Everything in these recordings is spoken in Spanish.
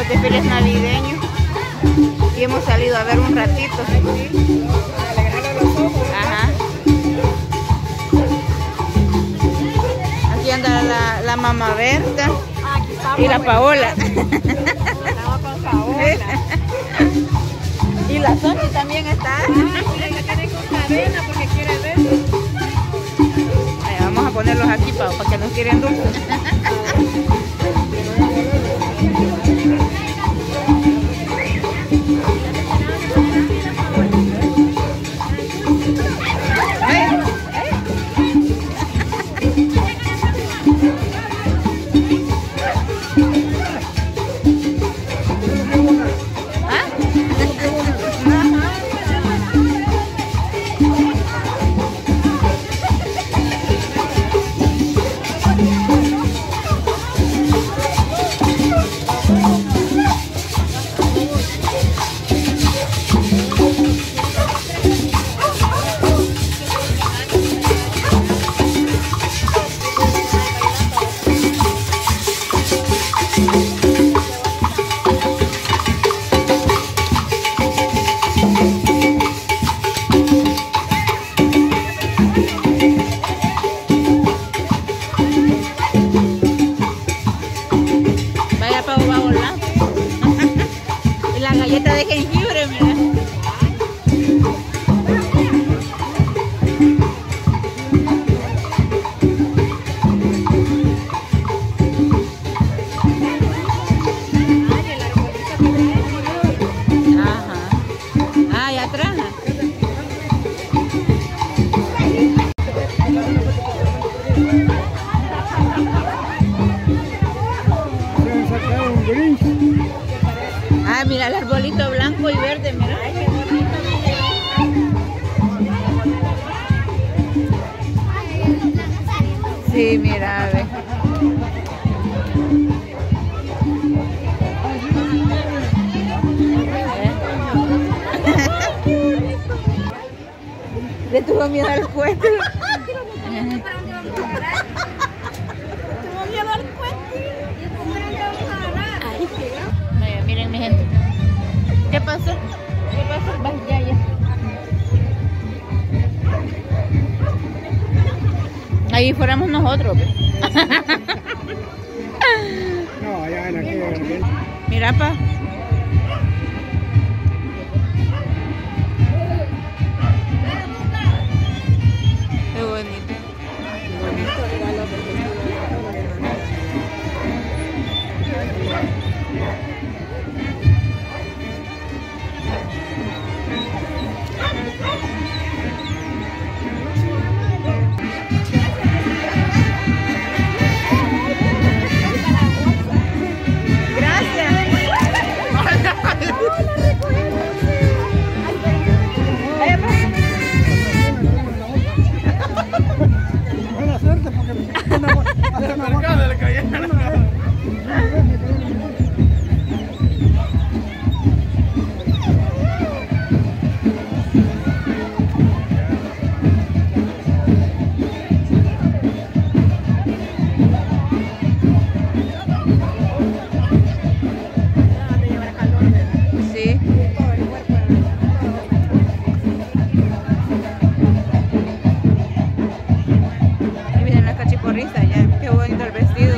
los desfiles navideños y hemos salido a ver un ratito. Para alegrar los ojos. Ajá. Aquí anda la Mama Berta y la Paola. Con Paola. Y la Sonia también está. Porque quiere ver. Vamos a ponerlos aquí para que nos tiren dulce. Ah, mira el arbolito blanco y verde, mira. Ay, qué bonito. Sí, mira, a ver. Le tuvo miedo al cuento. Miren mi gente. ¿Qué pasó? ¿Qué pasó? Va, ya, ya. Ahí fuéramos nosotros. No, allá en aquí. Mira, pa. Qué bonito. Allá, qué bonito el vestido.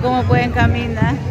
Cómo pueden caminar.